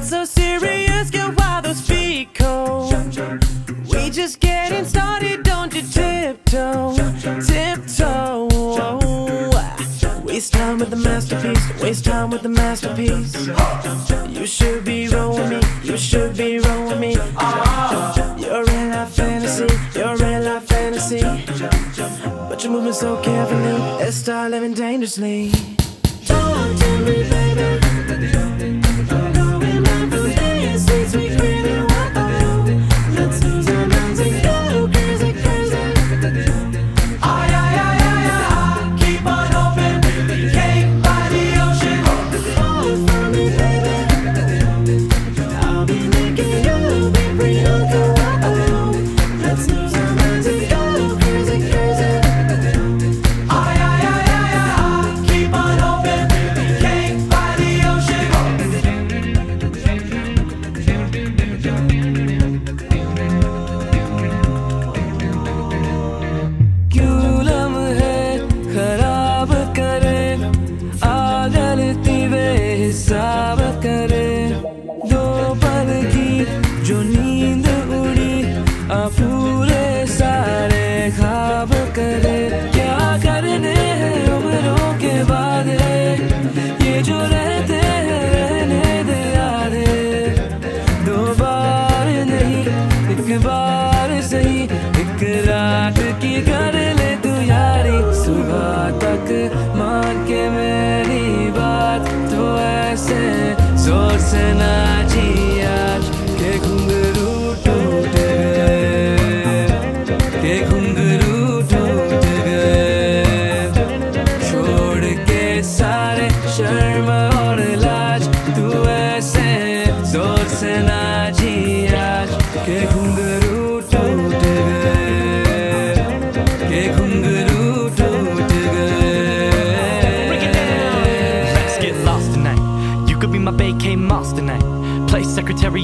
Not so serious, girl, why those feet cold? We just getting started, don't you tiptoe, tiptoe. Waste time with the masterpiece, waste time with the masterpiece. You should be rolling me, you should be rolling me. You're real life fantasy, you're real life fantasy. But you're moving so carefully, let's start living dangerously. Don't do me, baby.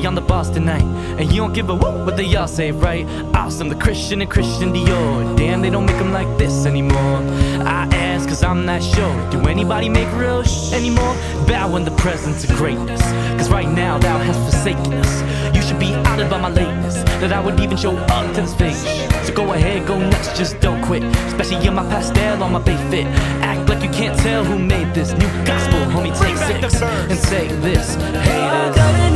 On the boss tonight, and you don't give a whoop what they all say, right? Awesome, the Christian and Christian Dior. Damn, they don't make them like this anymore. I ask cause I'm not sure, do anybody make real shh anymore? Bow in the presence of greatness, cause right now thou hast forsaken us. You should be honored by my lateness, that I would even show up to this face. So go ahead, go nuts, just don't quit, especially in my pastel on my bay fit. Act like you can't tell who made this new gospel, homie, take six and say this. Hey,